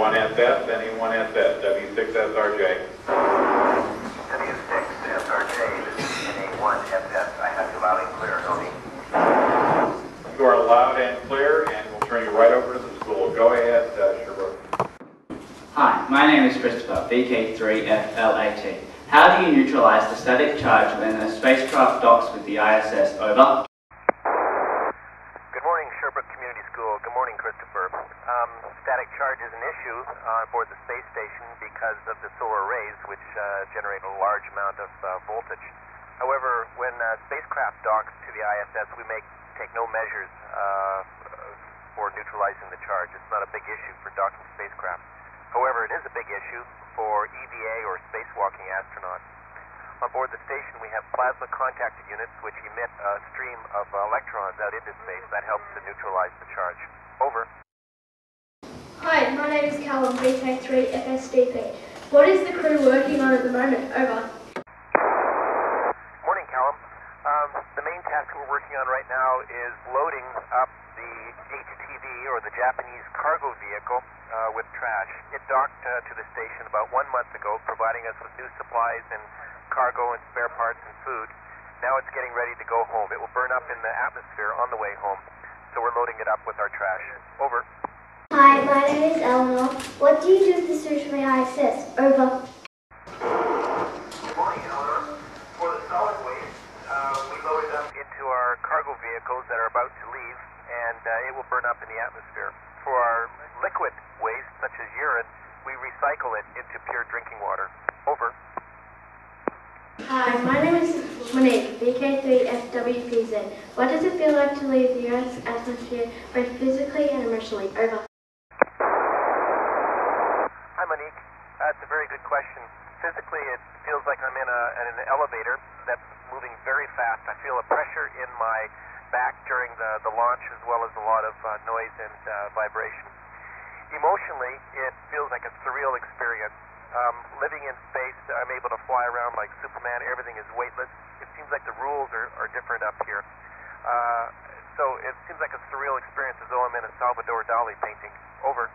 NA1SS, NA1SS, W6SRJ. W6SRJ, NA1SS, I have you loud and clear, Tony. You are loud and clear, and we'll turn you right over to the school. Go ahead, Sherbrooke. Hi, my name is Christopher, VK3FLAT. How do you neutralize the static charge when a spacecraft docks with the ISS? Over. Good morning, Sherbrooke Community School. Good morning, Christopher. Static charge is an issue on board the space station because of the solar arrays, which generate a large amount of voltage. However, when spacecraft docks to the ISS, we take no measures for neutralizing the charge. It's not a big issue for docking spacecraft. However, it is a big issue for EVA or spacewalking astronauts. On board the station, we have plasma contacted units which emit a stream of electrons out into space. That helps to neutralize the charge. Over. Hi, my name is Callum, VK3FSDP. What is the crew working on at the moment? Over. Morning, Callum. The main task we're working on right now is loading up the HTV, or the Japanese cargo vehicle, with trash. It docked to the station about 1 month ago, providing us with new supplies and cargo and spare parts and food. Now it's getting ready to go home. It will burn up in the atmosphere on the way home, so we're loading it up with our trash. Over. Hi, my name is Eleanor. What do you do with the suit from the ISS? Over. Good morning, Eleanor. For the solid waste, we load it up into our cargo vehicles that are about to leave, and it will burn up in the atmosphere. For our liquid waste, such as urine, we recycle it into pure drinking water. Over. Hi, my name is Monique, VK3FWPZ. What does it feel like to leave the Earth's atmosphere, both physically and emotionally? Over. Hi, Monique. That's a very good question. Physically, it feels like I'm in an elevator that's moving very fast. I feel a pressure in my back during the launch, as well as a lot of noise and vibration. Emotionally, it feels like a surreal experience. Living in space, I'm able to fly around like Superman. Everything is weightless. It seems like the rules are different up here. So it seems like a surreal experience, as though I'm in a Salvador Dali painting. Over.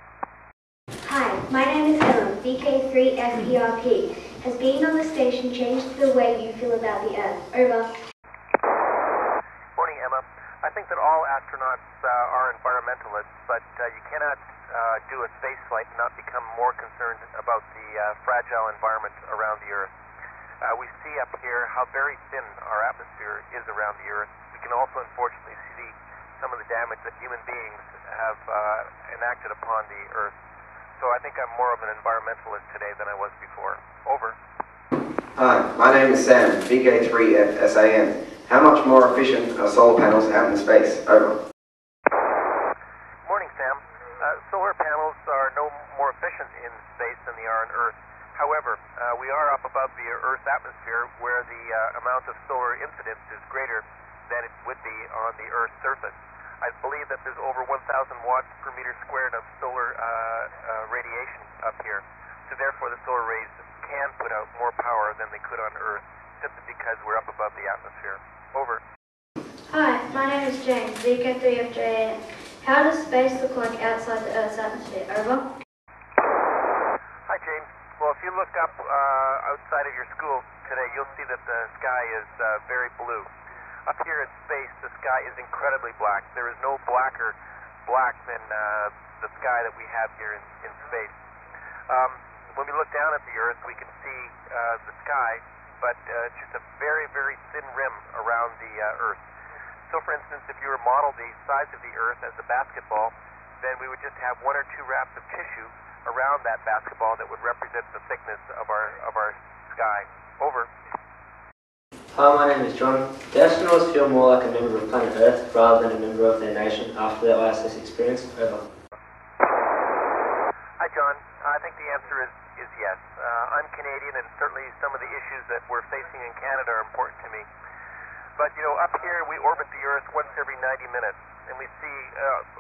Hi, my name is Ellen, VK3 SPRP. Has being on the station changed the way you feel about the Earth? Over. Morning, Emma. I think that all astronauts are environmentalists, but you cannot do a space flight and not become more concerned about the fragile environment around the Earth. We see up here how very thin our atmosphere is around the Earth. We can also, unfortunately, see some of the damage that human beings have enacted upon the Earth. So I think I'm more of an environmentalist today than I was before. Over. Hi, my name is Sam, VK3FSAM. How much more efficient are solar panels out in space? Over. Morning, Sam. Solar panels are no more efficient in space than they are on Earth. However, we are up above the Earth's atmosphere, where the amount of solar incidence is greater than it would be on the Earth's surface. I believe that there's over 1,000 watts per meter squared of solar radiation up here. So therefore, the solar rays can put out more power than they could on Earth, simply because we're up above the atmosphere. Over. Hi, my name is James, VK3FJN. How does space look like outside the Earth's atmosphere? Over. Hi, James. Well, if you look up outside of your school today, you'll see that the sky is very blue. Up here in space, the sky is incredibly black. There is no blacker black than the sky that we have here in space. When we look down at the Earth, we can see the sky, but just a very, very thin rim around the Earth. So for instance, if you were to model the size of the Earth as a basketball, then we would just have one or two wraps of tissue around that basketball that would represent the thickness of our sky. Over. Hi, my name is John. Do astronauts feel more like a member of planet Earth rather than a member of their nation after their ISS experience? Over. Hi, John. I think the answer is yes. I'm Canadian, and certainly some of the issues that we're facing in Canada are important to me. But, you know, up here we orbit the Earth once every 90 minutes, and we see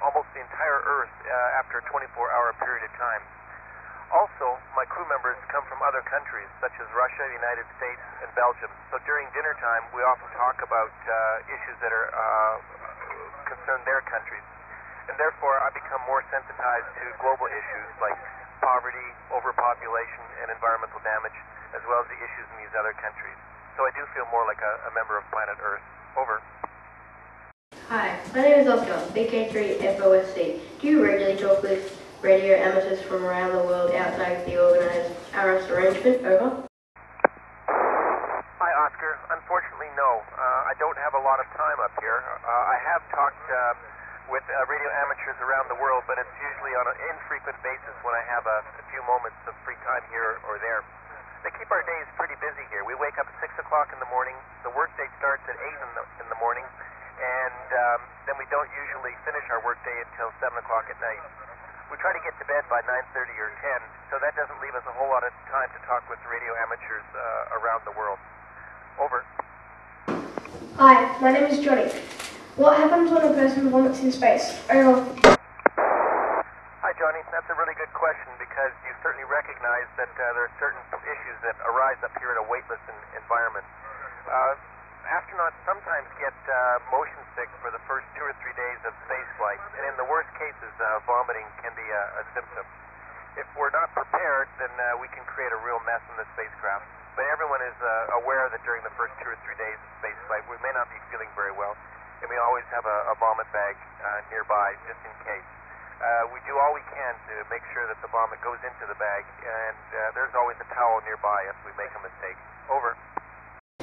almost the entire Earth after a 24-hour period of time. Also, my crew members come from other countries, such as Russia, the United States, and Belgium. So during dinner time, we often talk about issues that are concern their countries. And therefore, I become more sensitized to global issues like poverty, overpopulation, and environmental damage, as well as the issues in these other countries. So I do feel more like a member of planet Earth. Over. Hi, my name is Oscar, VK3FOSC. Do you regularly talk with radio amateurs from around the world outside of the organised ARISS arrangement? Over. Hi, Oscar. Unfortunately, no. I don't have a lot of time up here. I have talked with radio amateurs around the world, but it's usually on an infrequent basis when I have a few moments of free time here or there. They keep our days pretty busy here. We wake up at 6 o'clock in the morning. The workday starts at 8 in the morning. And then we don't usually finish our workday until 7 o'clock at night. We try to get to bed by 9:30 or 10, so that doesn't leave us a whole lot of time to talk with radio amateurs around the world. Over. Hi, my name is Johnny. What happens when a person vomits in space? Over. Hi, Johnny. That's a really good question, because you certainly recognize that there are certain issues that arise up here in a weightless environment. Astronauts sometimes get motion sick for the first 2 or 3 days of spaceflight, and in the worst cases, vomiting can be a symptom. If we're not prepared, then we can create a real mess in the spacecraft. But everyone is aware that during the first 2 or 3 days of spaceflight, we may not be feeling very well, and we always have a vomit bag nearby just in case. We do all we can to make sure that the vomit goes into the bag, and there's always a towel nearby if we make a mistake. Over.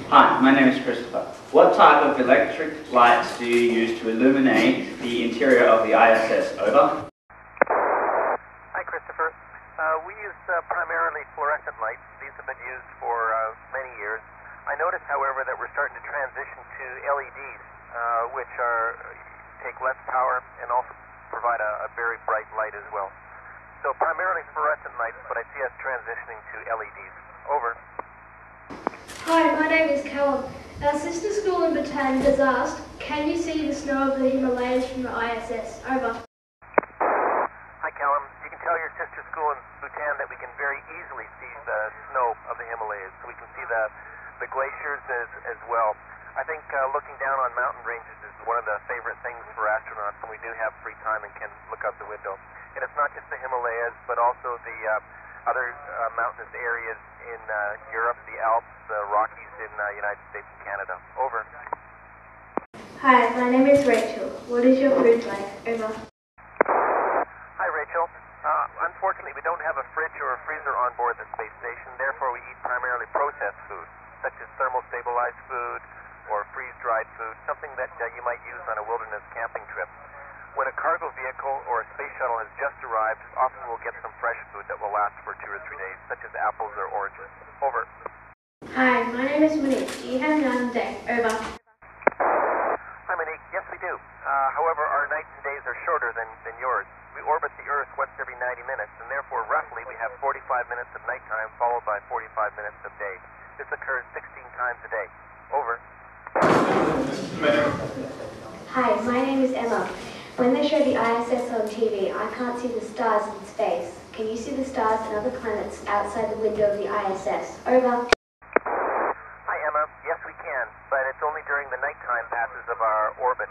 Hi, my name is Christopher. What type of electric lights do you use to illuminate the interior of the ISS? Over. Hi, Christopher. We use primarily fluorescent lights. These have been used for many years. I notice, however, that we're starting to transition to LEDs, which take less power and also provide a very bright light as well. So primarily fluorescent lights, but I see us transitioning to LEDs. Over. Hi, my name is Callum. Our sister school in Bhutan has asked, can you see the snow of the Himalayas from the ISS? Over. Hi, Callum. You can tell your sister school in Bhutan that we can very easily see the snow of the Himalayas. We can see the glaciers as well. I think looking down on mountain ranges is one of the favorite things for astronauts when we do have free time and can look out the window. And it's not just the Himalayas, but also the other mountainous areas in Europe, the Alps, the Rockies in the United States and Canada. Over. Hi, my name is Rachel. What is your food like? Over. Hi, Rachel. Unfortunately, we don't have a fridge or a freezer on board the space station, therefore we eat primarily processed food, such as thermal-stabilized food or freeze-dried food, something that you might use on a wilderness camping trip. When a cargo vehicle or a space shuttle has just arrived, often we'll get some fresh food that will last for 2 or 3 days, such as apples or oranges. Over. Hi, my name is Monique. Do you have night and day? Over. Hi, Monique. Yes, we do. However, our nights and days are shorter than yours. We orbit the Earth once every 90 minutes, and therefore, roughly, we have 45 minutes of nighttime followed by 45 minutes of day. This occurs 16 times a day. Over. Hi, my name is Emma. When they show the ISS on TV, I can't see the stars in space. Can you see the stars and other planets outside the window of the ISS? Over. Hi, Emma. Yes, we can, but it's only during the nighttime passes of our orbit.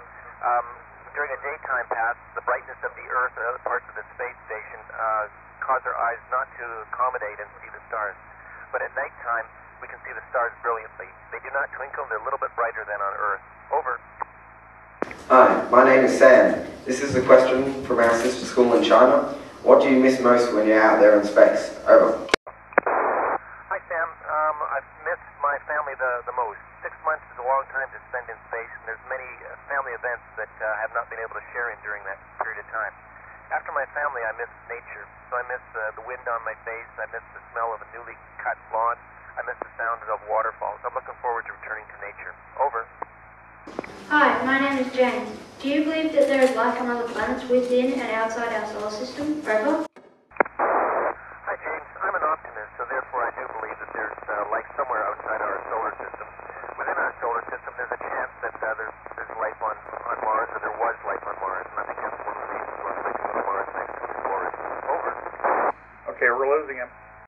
During a daytime pass, the brightness of the Earth and other parts of the space station cause our eyes not to accommodate and see the stars. But at nighttime, we can see the stars brilliantly. They do not twinkle. They're a little bit brighter than on Earth. Over. Hi, my name is Sam. This is a question from our sister school in China. What do you miss most when you're out there in space? Over. Hi, Sam. I've missed my family the most. 6 months is a long time to spend in space, and there's many family events that I have not been able to share in during that period of time. After my family, I miss nature. So I miss the wind on my face. I miss the smell of a newly cut lawn. I miss the sound of waterfalls. I'm looking forward to returning to nature. Over. Hi, my name is James. Do you believe that there is life on other planets within and outside our solar system? Over. Hi, James. I'm an optimist, so therefore I do believe that there's life somewhere outside our solar system.